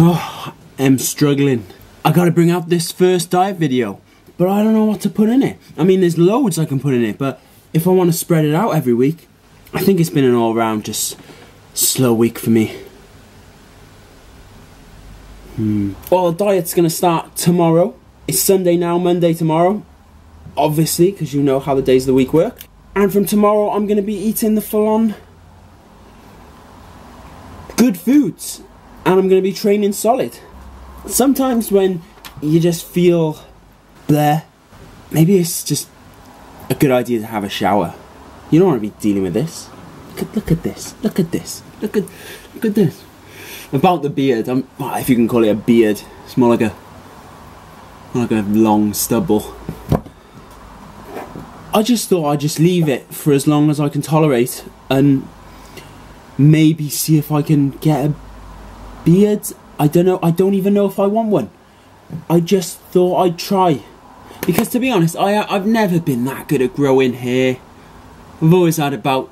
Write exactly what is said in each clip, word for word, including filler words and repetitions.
Oh, I'm struggling. I gotta bring out this first diet video, but I don't know what to put in it. I mean, there's loads I can put in it, but if I want to spread it out every week, I think it's been an all-round just slow week for me. Hmm. Well, the diet's gonna start tomorrow. It's Sunday now, Monday tomorrow, obviously, because you know how the days of the week work. And from tomorrow, I'm gonna be eating the full-on good foods, and I'm gonna be training solid. Sometimes when you just feel bleh, maybe it's just a good idea to have a shower. You don't want to be dealing with this. Look at, look at this. Look at this. Look at look at this. About the beard, I'm, if you can call it a beard, it's more like a more like a long stubble. I just thought I'd just leave it for as long as I can tolerate, and maybe see if I can get a beard. I don't know. I don't even know if I want one. I just thought I'd try, because to be honest, I I've never been that good at growing hair. I've always had about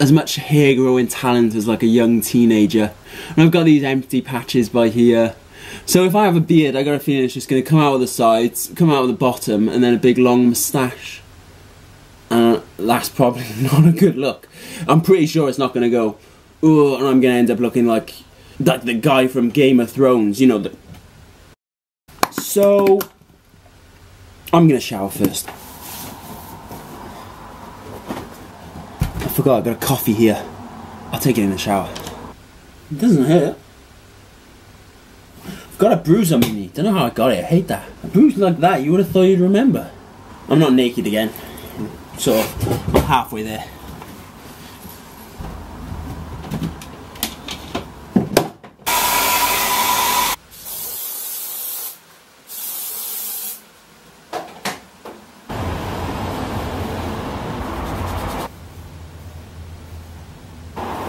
as much hair growing talent as like a young teenager, and I've got these empty patches by here. So if I have a beard, I got a feeling it's just going to come out of the sides, come out of the bottom, and then a big long moustache. And uh, that's probably not a good look. I'm pretty sure it's not going to go, ooh, and I'm going to end up looking like like the guy from Game of Thrones, you know. The... So I'm going to shower first. I forgot I got a coffee here. I'll take it in the shower. It doesn't hurt. I've got a bruise on my knee. Don't know how I got it. I hate that. A bruise like that, you would have thought you'd remember. I'm not naked again. So I'm halfway there.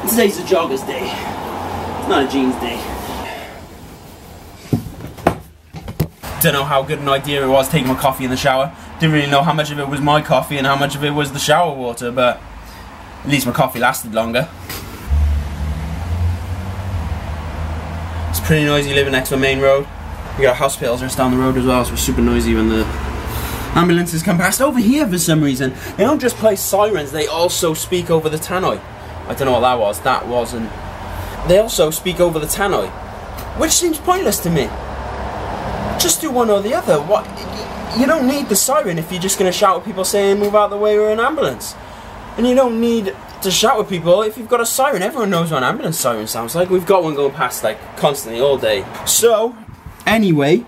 Today's a jogger's day, it's not a jeans day. Don't know how good an idea it was taking my coffee in the shower. Didn't really know how much of it was my coffee and how much of it was the shower water, but at least my coffee lasted longer. It's pretty noisy living next to a main road. We got hospitals just down the road as well, so it's super noisy when the ambulances come past. Over here for some reason, they don't just play sirens, they also speak over the tannoy. I don't know what that was, that wasn't. They also speak over the tannoy, which seems pointless to me. Just do one or the other. What? You don't need the siren if you're just going to shout at people saying move out of the way, we're an ambulance. And you don't need to shout at people if you've got a siren. Everyone knows what an ambulance siren sounds like. We've got one going past like constantly all day. So, anyway.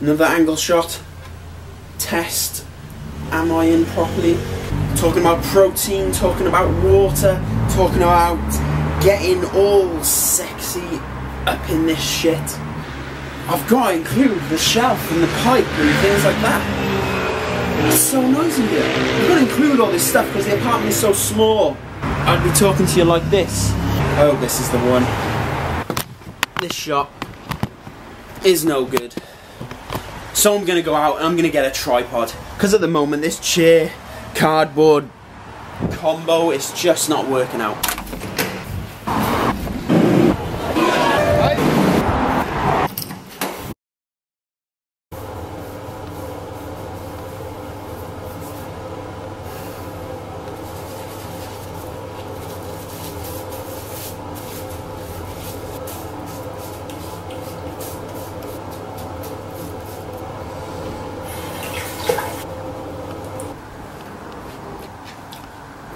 Another angle shot, test, am I in properly? Talking about protein, talking about water, talking about getting all sexy up in this shit. I've got to include the shelf and the pipe and things like that. It's so noisy here. I've got to include all this stuff because the apartment is so small. I'd be talking to you like this. Oh, this is the one. This shot is no good. So I'm gonna go out and I'm gonna get a tripod, because at the moment this chair cardboard combo is just not working out.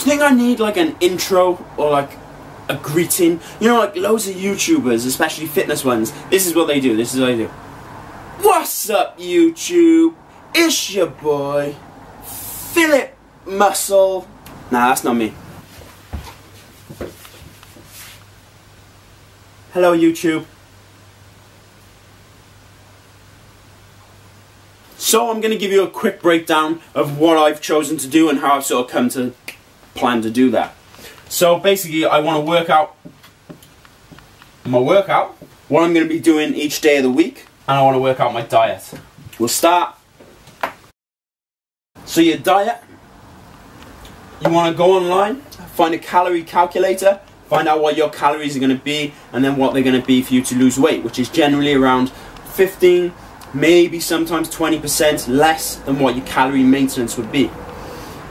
Do you think I need like an intro or like a greeting? You know, like loads of YouTubers, especially fitness ones, this is what they do, this is what they do. What's up YouTube? It's your boy, Philip Muscle. Nah, that's not me. Hello YouTube. So I'm gonna give you a quick breakdown of what I've chosen to do and how I've sort of come to plan to do that. So basically I want to work out my workout, what I'm going to be doing each day of the week, and I want to work out my diet. We'll start. So your diet, you want to go online, find a calorie calculator, find out what your calories are going to be, and then what they're going to be for you to lose weight, which is generally around fifteen, maybe sometimes twenty percent less than what your calorie maintenance would be.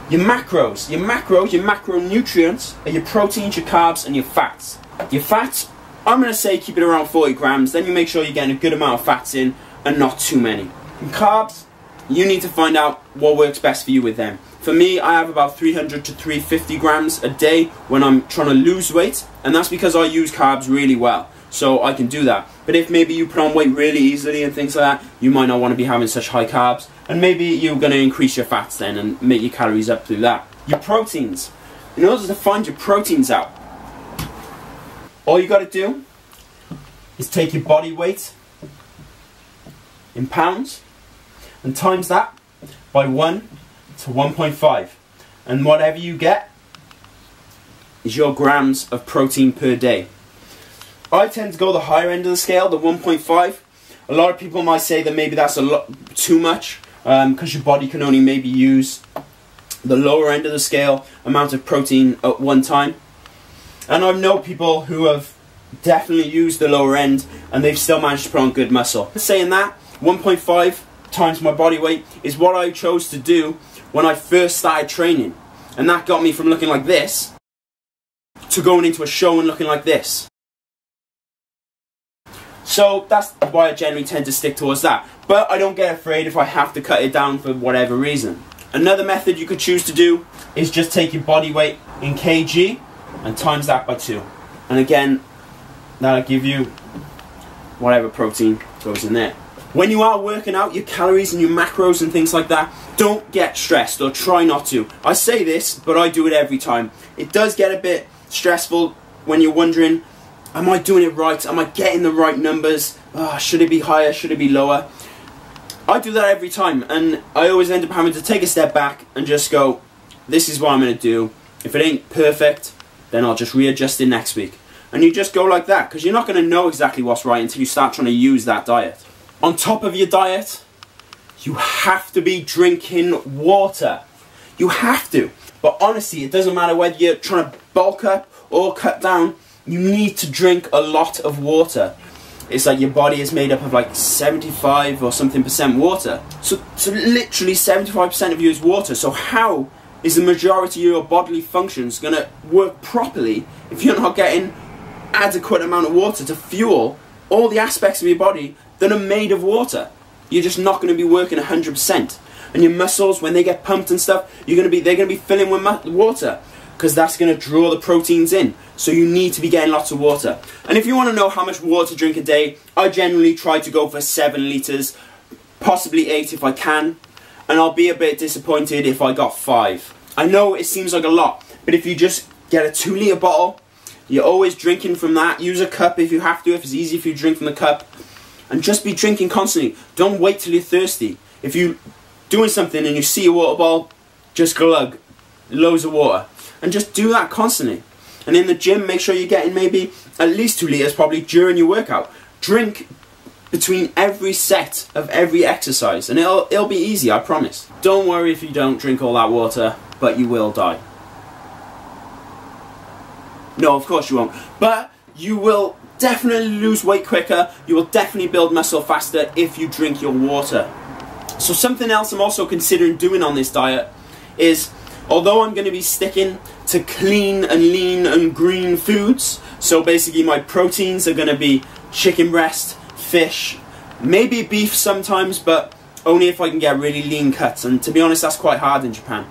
Your macros, your macros, your macronutrients are your proteins, your carbs, and your fats. Your fats, I'm going to say keep it around forty grams, then you make sure you're getting a good amount of fats in and not too many. And carbs, you need to find out what works best for you with them. For me, I have about three hundred to three hundred fifty grams a day when I'm trying to lose weight, and that's because I use carbs really well, so I can do that. But if maybe you put on weight really easily and things like that, you might not want to be having such high carbs, and maybe you're going to increase your fats then and make your calories up through that. Your proteins. In order to find your proteins out, all you got to do is take your body weight in pounds and times that by one to one point five, and whatever you get is your grams of protein per day. I tend to go the higher end of the scale, the one point five. A lot of people might say that maybe that's a lot too much because um, your body can only maybe use the lower end of the scale amount of protein at one time. And I know people who have definitely used the lower end and they've still managed to put on good muscle. Saying that, one point five times my body weight is what I chose to do when I first started training, and that got me from looking like this to going into a show and looking like this. So that's why I generally tend to stick towards that, but I don't get afraid if I have to cut it down for whatever reason. Another method you could choose to do is just take your body weight in kg and times that by two, and again that'll give you whatever protein goes in there. When you are working out your calories and your macros and things like that, don't get stressed, or try not to. I say this, but I do it every time. It does get a bit stressful when you're wondering, am I doing it right? Am I getting the right numbers? Oh, should it be higher? Should it be lower? I do that every time, and I always end up having to take a step back and just go, this is what I'm going to do. If it ain't perfect, then I'll just readjust it next week. And you just go like that, because you're not going to know exactly what's right until you start trying to use that diet. On top of your diet, you have to be drinking water. You have to. But honestly, it doesn't matter whether you're trying to bulk up or cut down, you need to drink a lot of water. It's like your body is made up of like seventy-five or something percent water. So, so literally seventy-five percent of you is water. So how is the majority of your bodily functions going to work properly if you're not getting adequate amount of water to fuel all the aspects of your body that are made of water? You're just not going to be working one hundred percent. And your muscles, when they get pumped and stuff, you're going to be, they're going to be filling with water, because that's going to draw the proteins in. So you need to be getting lots of water. And if you want to know how much water to drink a day, I generally try to go for seven litres, possibly eight if I can. And I'll be a bit disappointed if I got five. I know it seems like a lot, but if you just get a two litre bottle, you're always drinking from that. Use a cup if you have to, if it's easy if you drink from the cup. And just be drinking constantly. Don't wait till you're thirsty. If you're doing something and you see a water bottle, just glug loads of water. And just do that constantly. And in the gym, make sure you're getting maybe at least two litres probably during your workout. Drink between every set of every exercise. And it'll, it'll be easy, I promise. Don't worry if you don't drink all that water, but you will die. No, of course you won't. But you will definitely lose weight quicker, you will definitely build muscle faster if you drink your water. So something else I'm also considering doing on this diet is, although I'm going to be sticking to clean and lean and green foods, so basically my proteins are going to be chicken breast, fish, maybe beef sometimes, but only if I can get really lean cuts, and to be honest that's quite hard in Japan.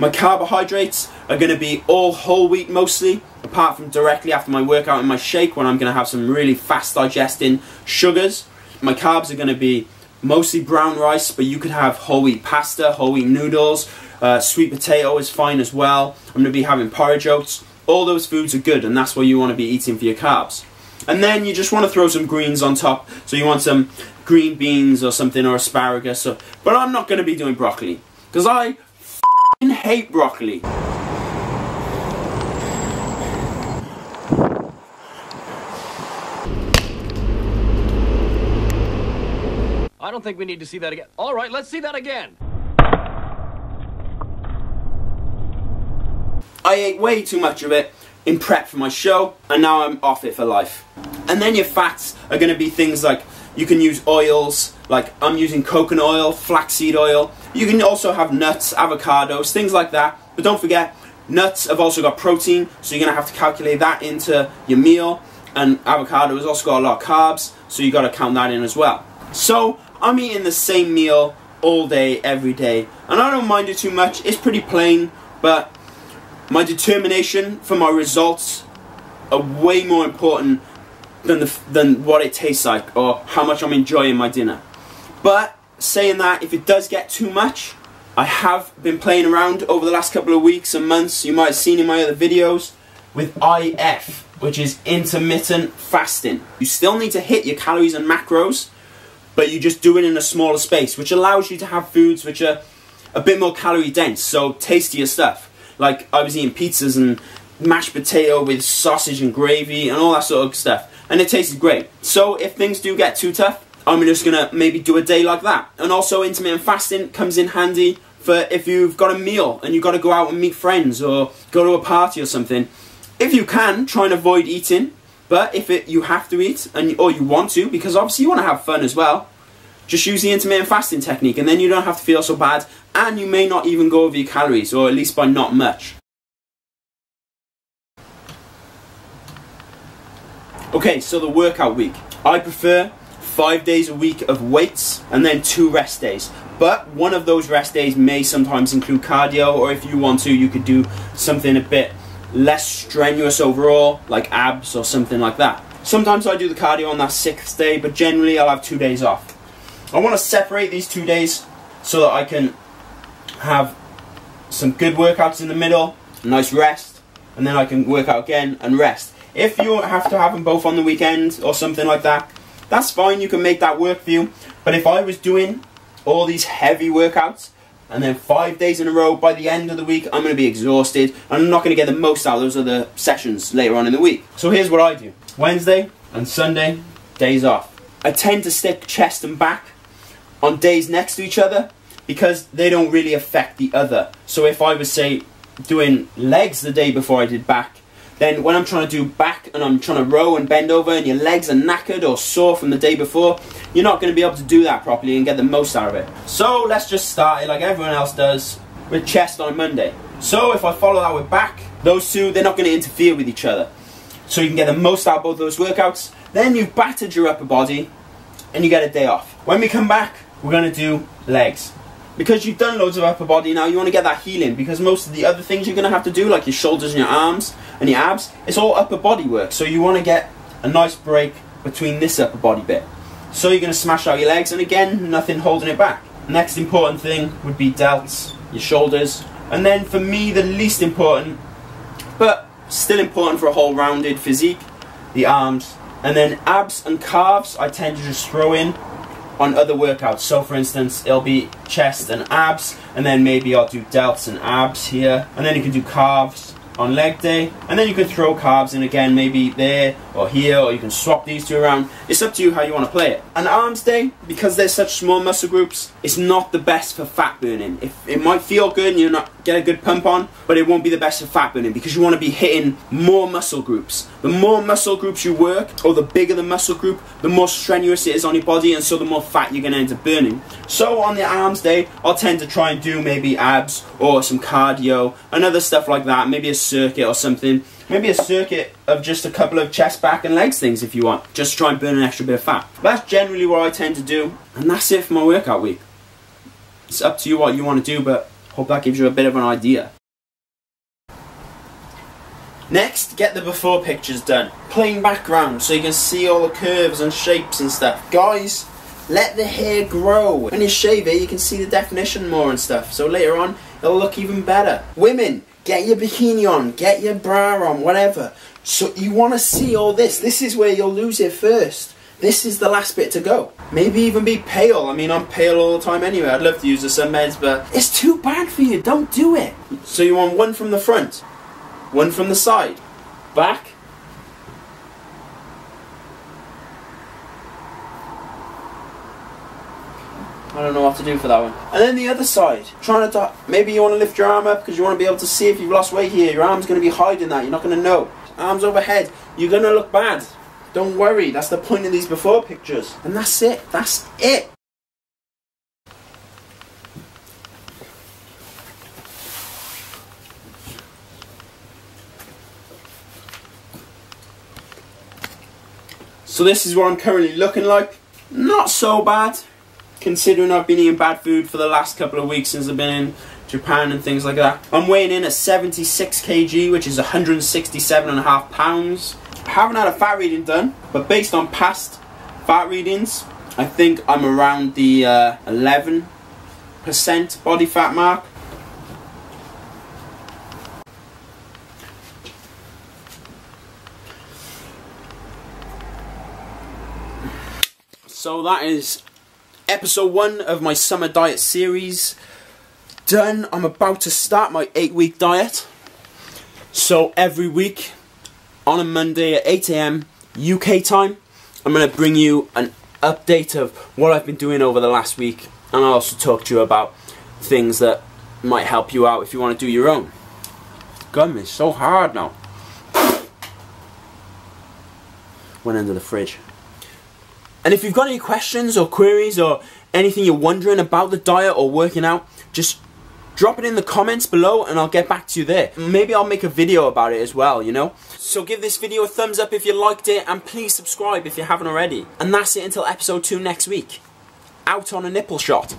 My carbohydrates are going to be all whole wheat mostly, apart from directly after my workout and my shake when I'm going to have some really fast digesting sugars. My carbs are going to be mostly brown rice, but you could have whole wheat pasta, whole wheat noodles, uh, sweet potato is fine as well. I'm going to be having porridge oats. All those foods are good, and that's what you want to be eating for your carbs. And then you just want to throw some greens on top, so you want some green beans or something, or asparagus. Or, but I'm not going to be doing broccoli, because I I hate broccoli. I don't think we need to see that again. All right, let's see that again. I ate way too much of it in prep for my show, and now I'm off it for life. And then your fats are going to be things like, you can use oils, like I'm using coconut oil, flaxseed oil. You can also have nuts, avocados, things like that. But don't forget, nuts have also got protein, so you're going to have to calculate that into your meal. And avocado has also got a lot of carbs, so you've got to count that in as well. So I'm eating the same meal all day, every day, and I don't mind it too much. It's pretty plain, but my determination for my results are way more important than the, than what it tastes like or how much I'm enjoying my dinner. But saying that, if it does get too much, I have been playing around over the last couple of weeks and months, you might have seen in my other videos, with I F, which is intermittent fasting. You still need to hit your calories and macros, but you just do it in a smaller space, which allows you to have foods which are a bit more calorie dense, so tastier stuff. Like, I was eating pizzas and mashed potato with sausage and gravy and all that sort of stuff, and it tasted great. So if things do get too tough, I'm just gonna maybe do a day like that. And also, intermittent fasting comes in handy for if you've got a meal and you've got to go out and meet friends or go to a party or something. If you can, try and avoid eating, but if it, you have to eat, and or you want to, because obviously you want to have fun as well, just use the intermittent fasting technique, and then you don't have to feel so bad, and you may not even go over your calories, or at least by not much. Okay, so the workout week. I prefer five days a week of weights, and then two rest days. But one of those rest days may sometimes include cardio, or if you want to, you could do something a bit less strenuous overall, like abs or something like that. Sometimes I do the cardio on that sixth day, but generally I'll have two days off. I want to separate these two days so that I can have some good workouts in the middle, a nice rest, and then I can work out again and rest. If you have to have them both on the weekend or something like that, that's fine, you can make that work for you. But if I was doing all these heavy workouts and then five days in a row, by the end of the week I'm going to be exhausted and I'm not going to get the most out of those other sessions later on in the week. So here's what I do. Wednesday and Sunday, days off. I tend to stick chest and back on days next to each other because they don't really affect the other. So if I was, say, doing legs the day before I did back, then when I'm trying to do back and I'm trying to row and bend over and your legs are knackered or sore from the day before, you're not going to be able to do that properly and get the most out of it. So let's just start it like everyone else does with chest on Monday. So if I follow that with back, those two, they're not going to interfere with each other. So you can get the most out of both those workouts. Then you've battered your upper body and you get a day off. When we come back, we're going to do legs. Because you've done loads of upper body now, you want to get that healing, because most of the other things you're going to have to do, like your shoulders and your arms and your abs, it's all upper body work. So you want to get a nice break between this upper body bit. So you're going to smash out your legs, and again, nothing holding it back. Next important thing would be delts, your shoulders. And then for me, the least important, but still important for a whole rounded physique, the arms. And then abs and calves, I tend to just throw in on other workouts. So for instance, it'll be chest and abs, and then maybe I'll do delts and abs here, and then you can do calves on leg day, and then you can throw calves in again, maybe there or here, or you can swap these two around. It's up to you how you want to play it. An arms day, because they're such small muscle groups, it's not the best for fat burning. If it might feel good and you're not get a good pump on, but it won't be the best for fat burning, because you want to be hitting more muscle groups. The more muscle groups you work, or the bigger the muscle group, the more strenuous it is on your body, and so the more fat you're going to end up burning. So on the arms day, I'll tend to try and do maybe abs or some cardio and other stuff like that, maybe a circuit or something, maybe a circuit of just a couple of chest, back and legs things if you want, just to try and burn an extra bit of fat. That's generally what I tend to do, and that's it for my workout week. It's up to you what you want to do, but hope that gives you a bit of an idea. Next, get the before pictures done, plain background so you can see all the curves and shapes and stuff. Guys, let the hair grow. When you shave it, you can see the definition more and stuff, so later on it'll look even better. Women, get your bikini on, get your bra on, whatever. So you want to see all this. This is where you'll lose it first. This is the last bit to go. Maybe even be pale. I mean, I'm pale all the time anyway. I'd love to use the sunbeds, but it's too bad for you. Don't do it. So you want one from the front, one from the side, back, I don't know what to do for that one. And then the other side, trying to, maybe you want to lift your arm up because you want to be able to see if you've lost weight here. Your arm's going to be hiding that. You're not going to know. Arms overhead. You're going to look bad. Don't worry. That's the point of these before pictures. And that's it. That's it. So this is what I'm currently looking like. Not so bad, considering I've been eating bad food for the last couple of weeks since I've been in Japan and things like that. I'm weighing in at seventy-six kilograms, which is one hundred sixty-seven and a half pounds. I haven't had a fat reading done, but based on past fat readings, I think I'm around the uh, eleven percent body fat mark. So that is episode one of my summer diet series done. I'm about to start my eight week diet. So every week on a Monday at eight A M U K time, I'm going to bring you an update of what I've been doing over the last week. And I'll also talk to you about things that might help you out if you want to do your own. Gum is so hard now. Went under the fridge. And if you've got any questions or queries or anything you're wondering about the diet or working out, just drop it in the comments below and I'll get back to you there. Maybe I'll make a video about it as well, you know? So give this video a thumbs up if you liked it and please subscribe if you haven't already. And that's it until episode two next week. Out on a nipple shot.